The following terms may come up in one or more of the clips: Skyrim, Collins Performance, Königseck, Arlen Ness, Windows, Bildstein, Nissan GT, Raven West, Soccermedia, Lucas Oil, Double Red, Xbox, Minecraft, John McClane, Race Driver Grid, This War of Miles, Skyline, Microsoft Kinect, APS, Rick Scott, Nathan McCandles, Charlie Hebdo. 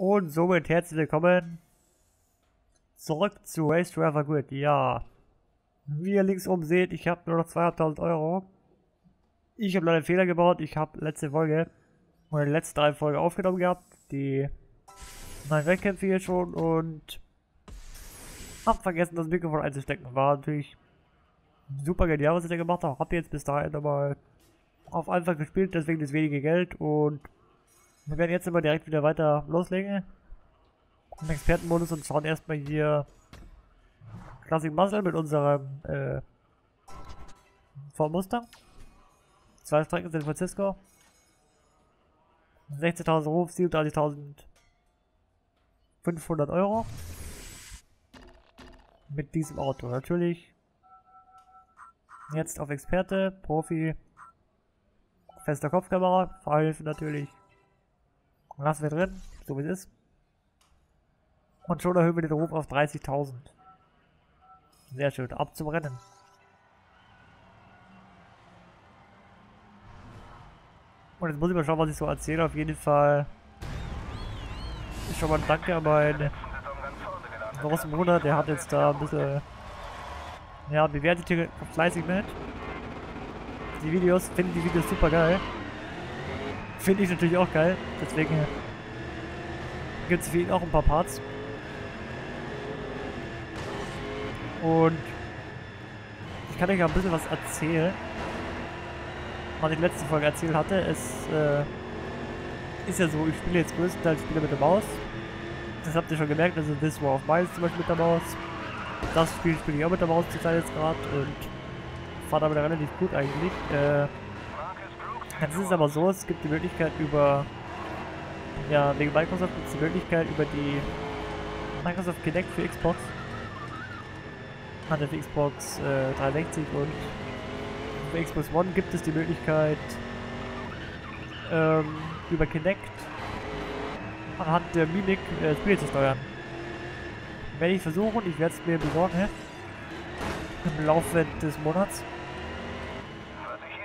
Und somit herzlich willkommen zurück zu Race Driver Grid. Ja, wie ihr links oben seht, ich habe nur noch 2.500 Euro. Ich habe leider einen Fehler gebaut. Ich habe letzte Folge oder die letzten 3 Folgen aufgenommen gehabt. Die neuen Wettkämpfe hier schon und habe vergessen, das Mikrofon einzustecken. War natürlich super genial, was ich da gemacht habe. Habe jetzt bis dahin nochmal auf einfach gespielt, deswegen das wenige Geld, und wir werden jetzt immer direkt wieder weiter loslegen im Expertenmodus und schauen erstmal hier Classic Muscle mit unserem Vormuster. 2 Strecken San Francisco, 16.000 Ruf, 37.500 Euro mit diesem Auto natürlich. Jetzt auf Experte, Profi, fester Kopfkamera, Fahrhilfe natürlich. Lassen wir drin, so wie es ist. Und schon erhöhen wir den Ruf auf 30.000. Sehr schön, ab zum Rennen. Und jetzt muss ich mal schauen, was ich so erzähle. Auf jeden Fall ist schon mal ein Danke an meinen großen Bruder, der hat jetzt da ein bisschen, ja, bewertet hier fleißig mit. Die Videos, finde die Videos super geil. Finde ich natürlich auch geil, deswegen gibt es für ihn auch ein paar Parts. Und ich kann euch ja ein bisschen was erzählen, was ich in der letzten Folge erzählt hatte. Es ist ja so, ich spiele jetzt größtenteils Spiele mit der Maus. Das habt ihr schon gemerkt, also This War of Miles zum Beispiel mit der Maus. Das Spiel spiele ich auch mit der Maus zur Zeit jetzt gerade und fahre damit relativ gut eigentlich. Es ist aber so, es gibt die Möglichkeit über, ja, wegen Microsoft gibt es die Möglichkeit über die Microsoft Kinect für Xbox, also für Xbox 360 und für Xbox One gibt es die Möglichkeit über Kinect anhand der Mimik Spiele zu steuern. Werde ich versuchen, ich werde es mir besorgen im Laufe des Monats.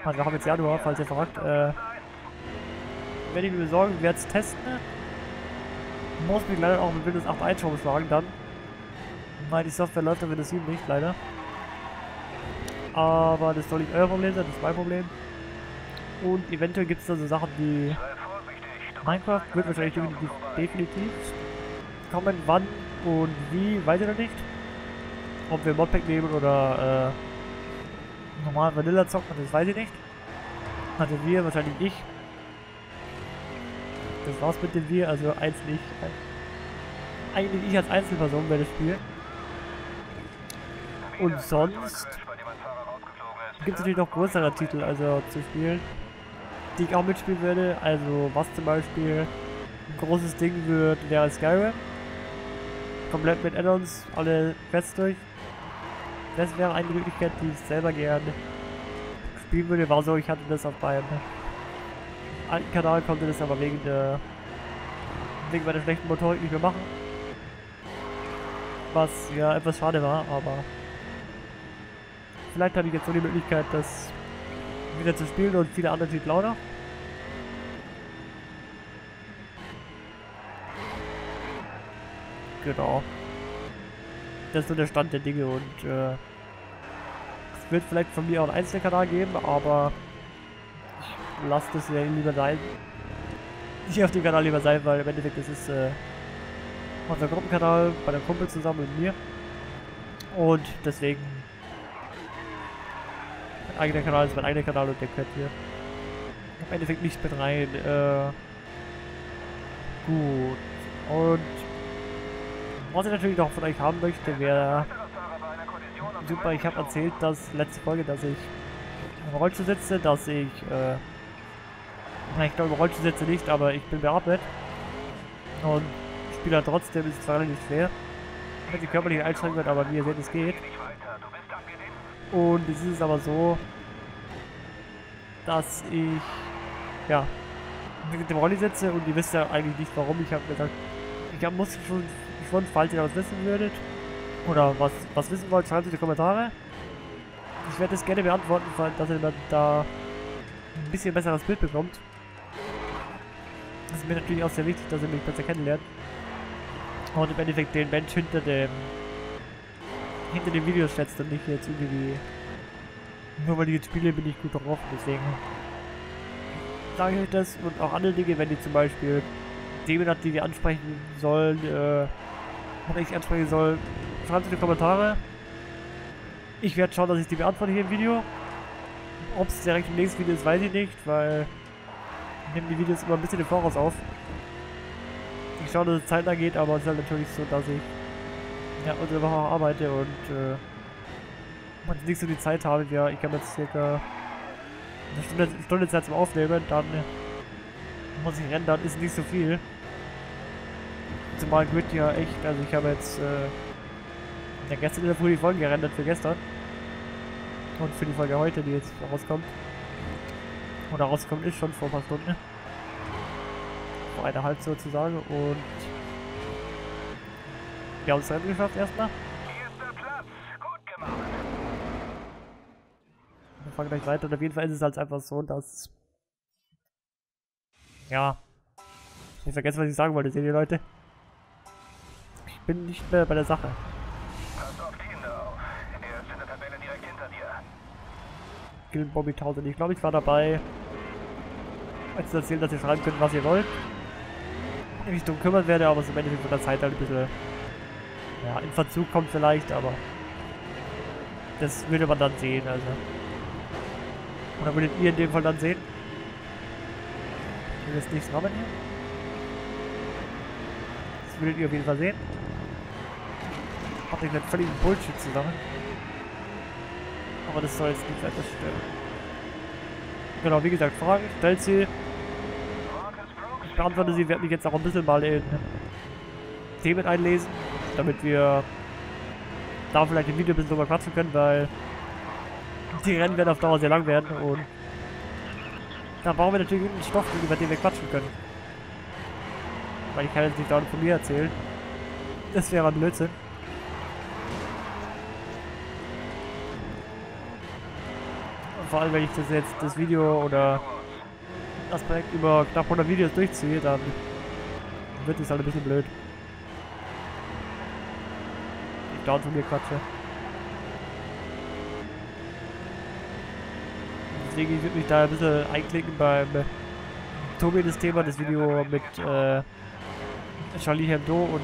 Also wir haben jetzt Januar, falls ihr fragt. Wenn ich mir besorgen, werde es testen. Muss mich leider auch mit Windows 8 Einschub schlagen dann. Weil die Software läuft auf Windows 7 nicht, leider. Aber das soll nicht euer Problem sein, das ist mein Problem. Und eventuell gibt es da so Sachen wie Minecraft, wird wahrscheinlich definitiv kommen, wann und wie, weiß ich noch nicht. Ob wir Modpack nehmen oder normal Vanilla zocken, das weiß ich nicht. Also wir, wahrscheinlich ich. Das war's mit dem wir, also eins nicht. Eigentlich ich als Einzelperson werde spielen. Und sonst gibt es natürlich noch größere Titel, also zu spielen, die ich auch mitspielen werde. Also was zum Beispiel ein großes Ding wird, wäre Skyrim. Komplett mit Addons, alle Quests durch. Das wäre eine Möglichkeit, die ich selber gerne spielen würde. War so, ich hatte das auf meinem alten Kanal, konnte das aber wegen meiner schlechten Motorik nicht mehr machen. Was ja etwas schade war, aber vielleicht habe ich jetzt so die Möglichkeit, das wieder zu spielen und viele andere Titel lauter. Genau. Das ist so der Stand der Dinge und es wird vielleicht von mir auch einen Einzelkanal geben, aber lasst es ja lieber sein. Ich auf dem Kanal lieber sein, weil im Endeffekt ist es unser Gruppenkanal bei der Kumpel zusammen mit mir. Und deswegen mein eigener Kanal ist mein eigener Kanal und der gehört hier im Endeffekt nicht mit rein. Gut. Und was ich natürlich noch von euch haben möchte, wäre super. Ich habe erzählt, dass letzte Folge, dass ich im Rollstuhl sitze, dass ich, ich glaube im Rollstuhl sitze nicht, aber ich bin beatmet und spiele halt trotzdem, ist zwar nicht schwer, wenn die körperliche Einschränkung wird, aber wie ihr seht, es geht. Und es ist aber so, dass ich, ja, mit dem Rolli sitze und ihr wisst ja eigentlich nicht warum. Ich habe gesagt, ich muss schon, falls ihr das wissen würdet oder was wissen wollt, schreibt es in die Kommentare. Ich werde das gerne beantworten, falls, dass ihr da ein bisschen besseres Bild bekommt. ist mir natürlich auch sehr wichtig, dass er mich besser kennenlernt. Und im Endeffekt den Mensch hinter dem Video schätzt und nicht jetzt irgendwie. Nur weil ich jetzt spiele, bin ich gut drauf, deswegen sage ich euch das und auch andere Dinge, wenn ihr zum Beispiel Themen habt, die wir ansprechen sollen, oder ich ansprechen soll, schreibt es in die Kommentare. Ich werde schauen, dass ich die beantworte hier im Video. Ob es direkt im nächsten Video ist, weiß ich nicht, weil ich nehme die Videos immer ein bisschen im Voraus auf. Ich schaue, dass es zeitnah geht, aber es ist halt natürlich so, dass ich ja unter der Woche arbeite und wenn ich nicht so die Zeit habe, ja, ich habe jetzt circa eine Stunde Zeit zum Aufnehmen, dann muss ich rendern, ist nicht so viel. Zumal Grid ja echt, also ich habe jetzt gestern in der Früh die Folgen gerendert für gestern und für die Folge heute, die jetzt rauskommt. Oder rauskommt ist schon vor ein paar Stunden. Vor eineinhalb sozusagen und wir haben es Rennen geschafft erstmal. Wir fangen gleich weiter und auf jeden Fall ist es halt einfach so, dass ja, ich vergesse, was ich sagen wollte, seht ihr Leute? Ich bin nicht mehr bei der Sache. Gillen Bobby 1000. Ich glaube, ich war dabei, als ich erzählt, dass ihr schreiben könnt, was ihr wollt. Ich mich drum kümmern werde, aber es im Endeffekt von der Zeit halt ein bisschen ja, in Verzug kommt vielleicht, aber das würde man dann sehen, also. Oder würdet ihr in dem Fall dann sehen? Ich will jetzt nichts haben hier. Das würdet ihr auf jeden Fall sehen. Habt ihr gleich völligen Bullshit zusammen. Aber das soll jetzt nicht weiter stören. Genau, wie gesagt, Fragen, stellt sie. Ich beantworte sie, werde mich jetzt auch ein bisschen mal in Themen einlesen, damit wir da vielleicht im Video ein bisschen drüber quatschen können, weil die Rennen werden auf Dauer sehr lang werden und da brauchen wir natürlich irgendeinen Stoff, über den wir quatschen können. Weil ich kann jetzt nicht dauernd von mir erzählen. Das wäre ein Blödsinn. Und vor allem, wenn ich das jetzt, das Video oder das Projekt über knapp 100 Videos durchziehe, dann wird es halt ein bisschen blöd. Ich dauernd von mir quatsche. Deswegen würde ich mich da ein bisschen einklicken beim Tobi, das Thema, das Video mit Charlie Hebdo und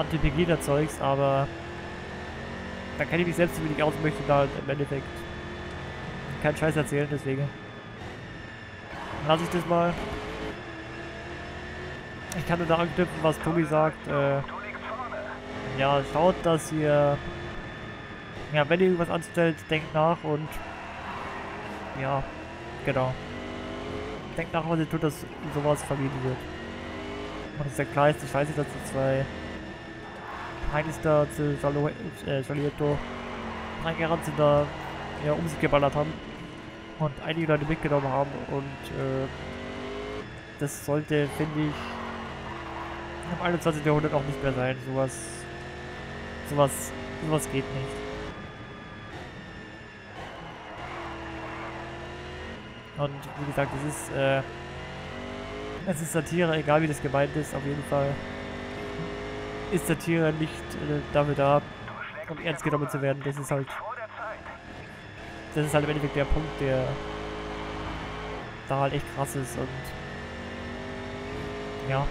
Anti-Pegida-Zeugs, aber da kenne ich mich selbst wenig aus und möchte da im Endeffekt keinen Scheiß erzählen, deswegen lasse ich das mal. Ich kann nur da anknüpfen, was Tobi sagt. Ja, schaut, dass ihr. Ja, wenn ihr irgendwas anstellt, denkt nach und ja, genau. Denkt nach, was ihr tut, dass sowas vermieden wird. Und das ist ja klar, ist, ich weiß nicht, dass die zwei Heinister zu Jolietto reingerannt sind, da ja, um sich geballert haben und einige Leute mitgenommen haben und das sollte, finde ich, im 21. Jahrhundert auch nicht mehr sein. Sowas geht nicht. Und wie gesagt, es ist Satire, egal wie das gemeint ist, auf jeden Fall ist Satire nicht dafür da, um ernst genommen zu werden. Das ist halt im Endeffekt der Punkt, der da halt echt krass ist und ja.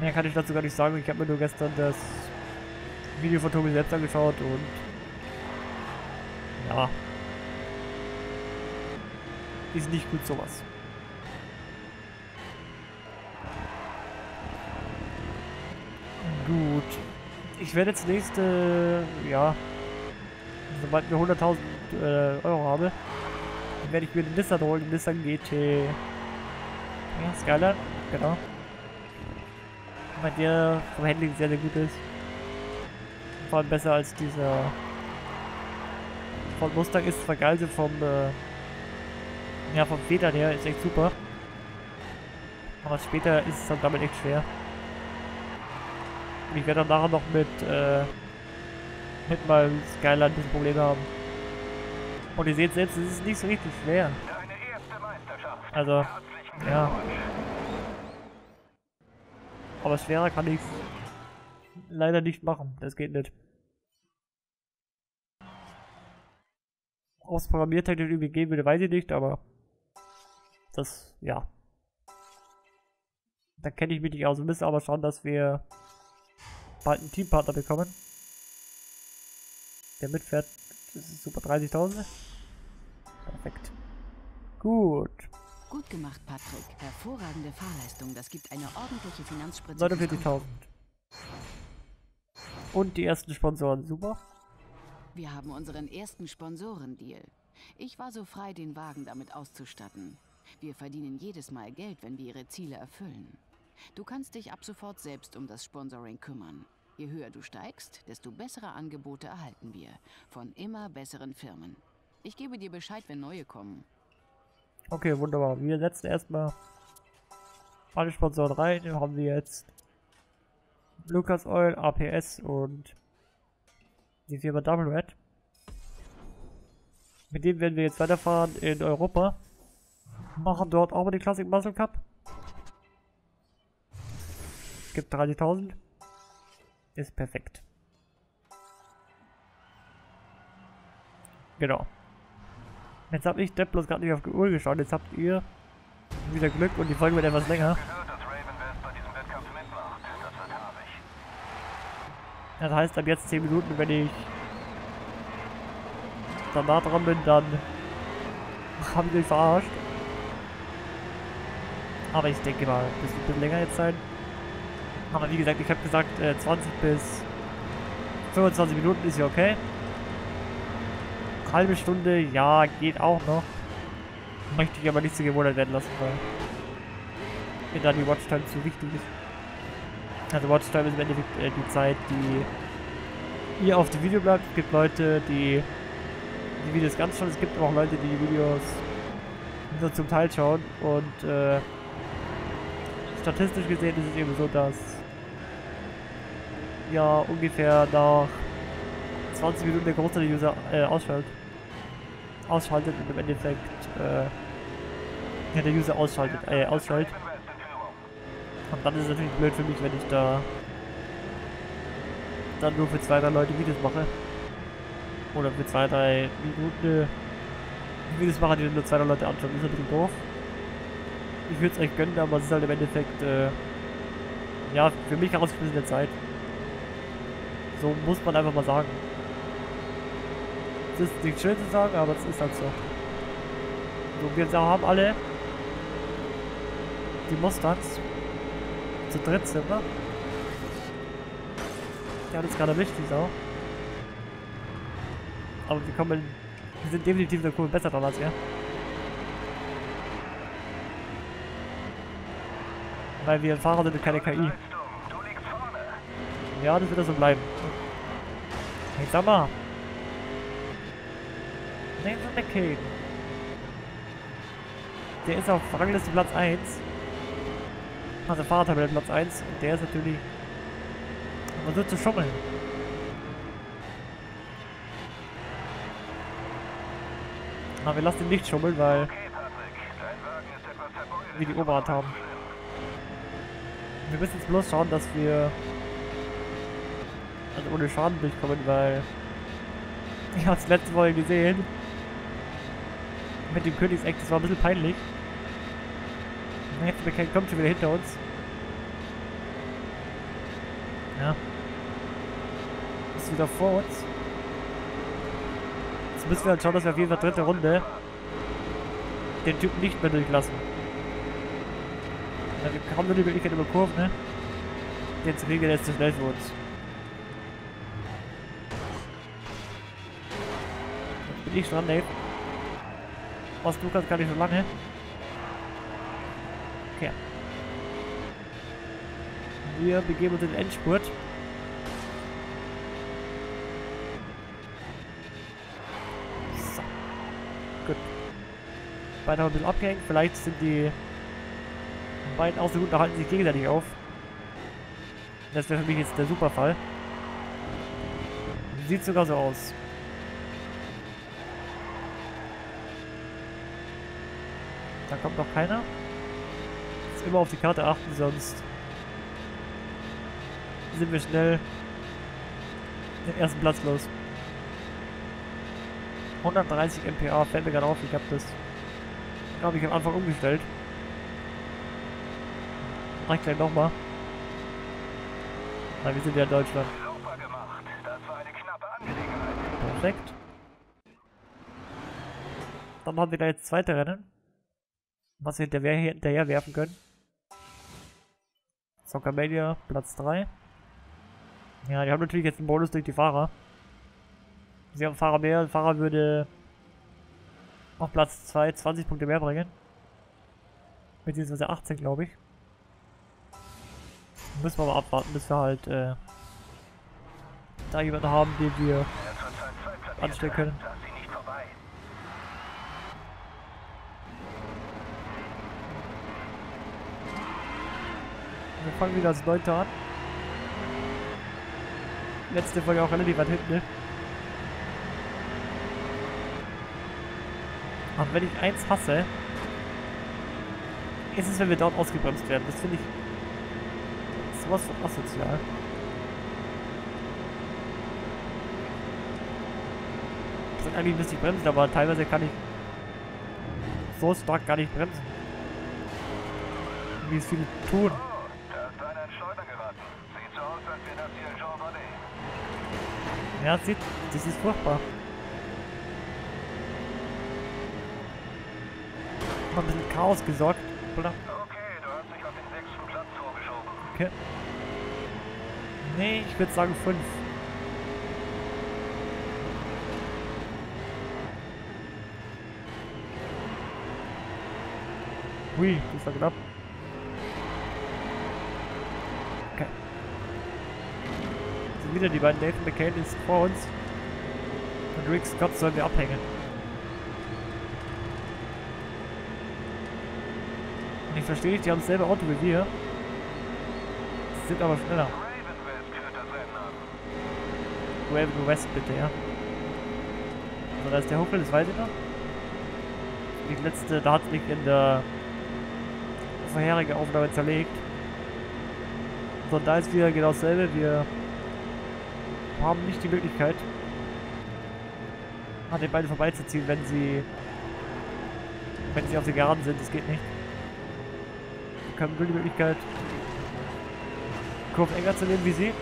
Mehr kann ich dazu gar nicht sagen, ich habe mir nur gestern das Video von Tobi selbst angeschaut und ja. Ist nicht gut sowas. Gut. Ich werde jetzt nächste, ja, sobald wir 100.000 Euro habe, werde ich mir den Nissan holen, den Nissan GT. Ja, Skyline, genau. Weil der vom Handling sehr, sehr gut ist. Vor allem besser als dieser von Mustang ist zwar geil, so vom ja, vom Federn her ist echt super. Aber später ist es dann damit echt schwer. Und ich werde dann nachher noch mit meinem Skyline ein bisschen Probleme haben. Und ihr seht selbst, es ist nicht so richtig schwer. Also, ja. Aber schwerer kann ich leider nicht machen. Das geht nicht. Aus Programmiertechnik übergehen würde, weiß ich nicht, aber das, ja. Da kenne ich mich nicht aus. Wir müssen aber schauen, dass wir bald einen Teampartner bekommen. Der mitfährt, das ist super, 30.000. Perfekt. Gut. Gut gemacht, Patrick. Hervorragende Fahrleistung. Das gibt eine ordentliche Finanzspritze. 49.000. Und die ersten Sponsoren, super. Wir haben unseren ersten Sponsorendeal. Ich war so frei, den Wagen damit auszustatten. Wir verdienen jedes Mal Geld, wenn wir ihre Ziele erfüllen. Du kannst dich ab sofort selbst um das Sponsoring kümmern. Je höher du steigst, desto bessere Angebote erhalten wir. Von immer besseren Firmen. Ich gebe dir Bescheid, wenn neue kommen. Okay, wunderbar. Wir setzen erstmal alle Sponsoren rein. Dann haben wir jetzt Lucas Oil, APS und die Firma Double Red. Mit dem werden wir jetzt weiterfahren in Europa. Machen dort auch mal die Classic Muscle Cup. Es gibt 30.000. Ist perfekt. Genau. Jetzt habe ich depplos gerade nicht auf die Uhr geschaut. Jetzt habt ihr wieder Glück und die Folge wird etwas länger. Das heißt, ab jetzt 10 Minuten, wenn ich danach dran bin, dann habe ich mich verarscht. Aber ich denke mal, das wird ein bisschen länger jetzt sein. Aber wie gesagt, ich habe gesagt, 20 bis 25 Minuten ist ja okay. Eine halbe Stunde, ja, geht auch noch. Möchte ich aber nicht so gewundert werden lassen, weil mir da die Watchtime zu wichtig ist. Also Watchtime ist im Endeffekt die Zeit, die ihr auf dem Video bleibt. Es gibt Leute, die die Videos ganz schauen. Es gibt aber auch Leute, die die Videos nur zum Teil schauen. Und statistisch gesehen ist es eben so, dass ja ungefähr nach 20 Minuten der Großteil der User ausschaltet und im Endeffekt ja, der User ausschaltet. Und dann ist es natürlich blöd für mich, wenn ich da dann nur für 2, 3 Leute Videos mache. Oder für 2, 3 Minuten Videos mache, die dann nur 2, 3 Leute anschauen. Das ist ein bisschen doof. Ich würde es euch gönnen, aber es ist halt im Endeffekt, ja, für mich herausgeschmissene Zeit. So muss man einfach mal sagen. Es ist nicht schön zu sagen, aber es ist halt so. So, wir haben alle die Mustangs. Zu dritt sind wir. Ja, das ist gerade wichtig auch. Aber wir kommen, wir sind definitiv in der Kurve besser dran als er. Weil wir Fahrer sind und keine KI. Ja, das wird so bleiben. Ich sag mal. Der ist auf Rangliste Platz 1. Also Fahrertabelle Platz 1. Und der ist natürlich versucht zu schummeln. Aber wir lassen ihn nicht schummeln, weil wir die Oberhand haben. Wir müssen jetzt bloß schauen, dass wir also ohne Schaden durchkommen, weil ich habe es letzte Woche gesehen mit dem Königseck, das war ein bisschen peinlich. Jetzt kommt schon wieder hinter uns. Ja. Ist wieder vor uns. Jetzt müssen wir halt schauen, dass wir auf jeden Fall dritte Runde den Typen nicht mehr durchlassen. Ja, wir haben nur die Möglichkeit über Kurven, ne? Jetzt kriegen wir, der ist zu schnell für uns. Jetzt bin ich dran, ne? Aus Lukas kann ich schon lange. Okay. Wir begeben uns in den Endspurt. So. Gut. Beide haben ein bisschen abgehängt. Vielleicht sind die beiden auch so gut, da halten sich gegenseitig auf. Das wäre für mich jetzt der Superfall. Sieht sogar so aus. Da kommt noch keiner. Jetzt immer auf die Karte achten, sonst sind wir schnell den ersten Platz los. 130 mph, fällt mir gerade auf, ich habe das, glaube ich, am Anfang umgestellt. Mach ich gleich nochmal. Weil wir sind ja in Deutschland. Super gemacht. Das war eine knappe Angelegenheit. Perfekt. Dann haben wir da jetzt das zweite Rennen, was wir hinterher werfen können. Soccermedia, Platz 3. Ja, die haben natürlich jetzt einen Bonus durch die Fahrer. Sie haben Fahrer mehr, ein Fahrer würde auf Platz 2 20 Punkte mehr bringen. Beziehungsweise 18, glaube ich. Müssen wir aber abwarten, bis wir halt da jemanden haben, den wir anstecken können. Wir fangen wieder als Leute an. Letzte Folge auch relativ weit hinten. Und wenn ich eins hasse, ist es, wenn wir dort ausgebremst werden. Das finde ich sowas von asozial. Ich sag eigentlich, müsste ich bremsen, aber teilweise kann ich so stark gar nicht bremsen, wie es viele tun. Ja, sieht, das ist furchtbar. Mal ein bisschen Chaos gesorgt, oder? Okay, du hast dich auf den 6. Platz vorgeschoben. Okay. Nee, ich würde sagen 5. Hui, das war knapp. Okay. Sind wieder die beiden Nathan McCandles vor uns. Und Rick Scott sollen wir abhängen. Ich verstehe nicht, die haben dasselbe Auto wie wir. Sie sind aber schneller. Raven West bitte, ja. Also da ist der Huckel, das weiß ich noch. Die letzte, da hat es mich in der vorherigen Aufnahme zerlegt. So, da ist wieder genau dasselbe. Wir haben nicht die Möglichkeit, an den beiden vorbeizuziehen, wenn sie auf der Geraden sind. Das geht nicht. Wir haben nur die Möglichkeit, Kurven enger zu nehmen wie sie.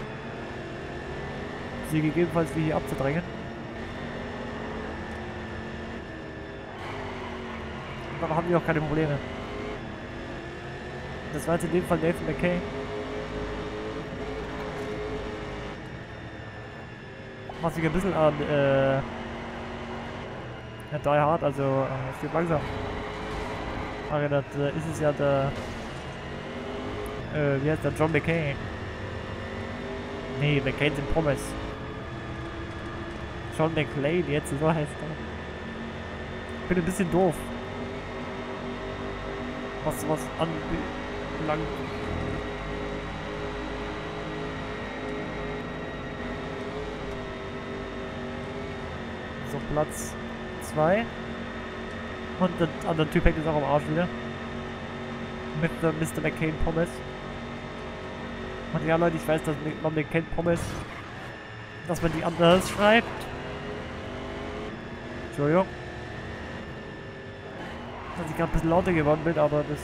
Sie gegebenenfalls wie hier abzudrängen. Und dann haben wir auch keine Probleme. Das war jetzt in dem Fall Nathan McKay. Was mich ein bisschen an Die Hard, also es geht langsam. Aber das ist es ja der wie heißt der? John McCain. Nee, McCain sind Pommes. John McClane, jetzt so heißt er. Ich bin ein bisschen doof. Was sowas anbelangt. So, Platz 2. Und der andere Typ hängt jetzt auch am Arsch wieder. Mit der Mr. McCain Pommes. Und ja, Leute, ich weiß, dass man den kennt, Pommes, dass man die anders schreibt. Entschuldigung. Dass ich gerade ein bisschen lauter geworden bin, aber das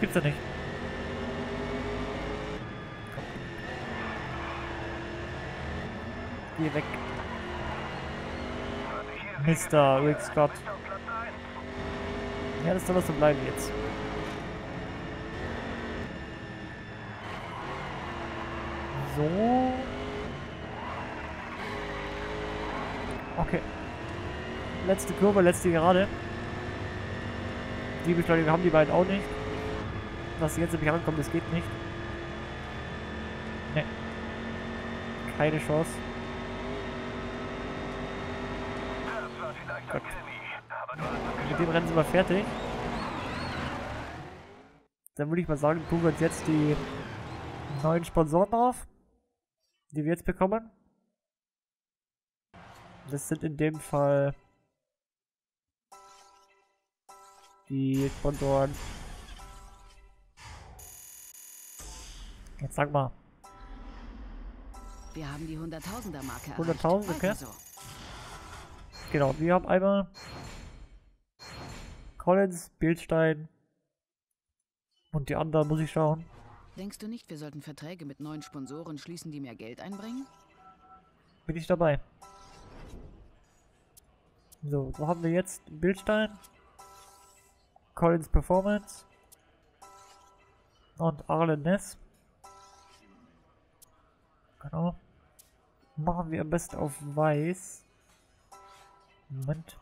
gibt's ja nicht. Hier weg. Mr. Rick Scott. Ja, das soll was so bleiben jetzt. So. Okay. Letzte Kurve, letzte Gerade. Die Beschleunigung haben die beiden auch nicht. Dass sie jetzt nämlich rankommen, das geht nicht. Ne. Keine Chance. Gut. Mit dem Rennen sind wir fertig. Dann würde ich mal sagen, tun wir uns jetzt die neuen Sponsoren drauf, die wir jetzt bekommen. Das sind in dem Fall die Kontoren. Jetzt sag mal. Wir haben die 100.000er-Marke. 100.000, okay. So. Genau, wir haben einmal Collins, Bildstein und die anderen muss ich schauen. Denkst du nicht, wir sollten Verträge mit neuen Sponsoren schließen, die mehr Geld einbringen? Bin ich dabei. So, wo haben wir jetzt Bildstein, Collins Performance und Arlen Ness. Genau. Machen wir am besten auf Weiß. Moment.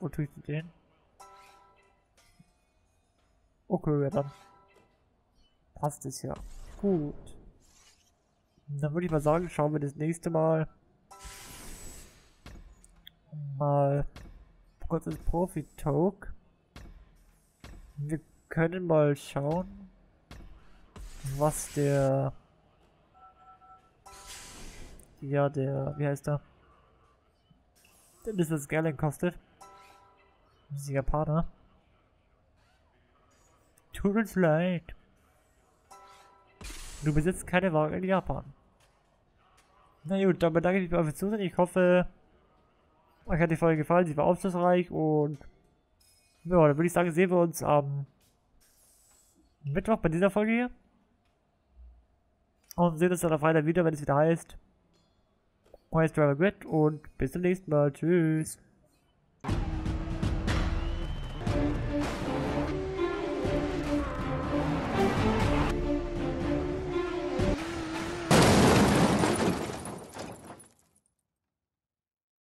Wo tue ich den? Okay, ja, dann passt es ja. Gut. Dann würde ich mal sagen, schauen wir das nächste Mal mal kurz ins Profi-Talk. Wir können mal schauen, was der wie heißt der? Denn das ist Skyline kostet. Das ist Japaner. Tut uns leid. Du besitzt keine Wagen in Japan. Na gut, dann bedanke ich mich bei euch fürs Zusehen. Ich hoffe, euch hat die Folge gefallen. Sie war aufschlussreich und ja, dann würde ich sagen, sehen wir uns am Mittwoch bei dieser Folge hier. Und sehen uns dann auf Freitag wieder, wenn es wieder heißt Race Driver Grid und bis zum nächsten Mal. Tschüss.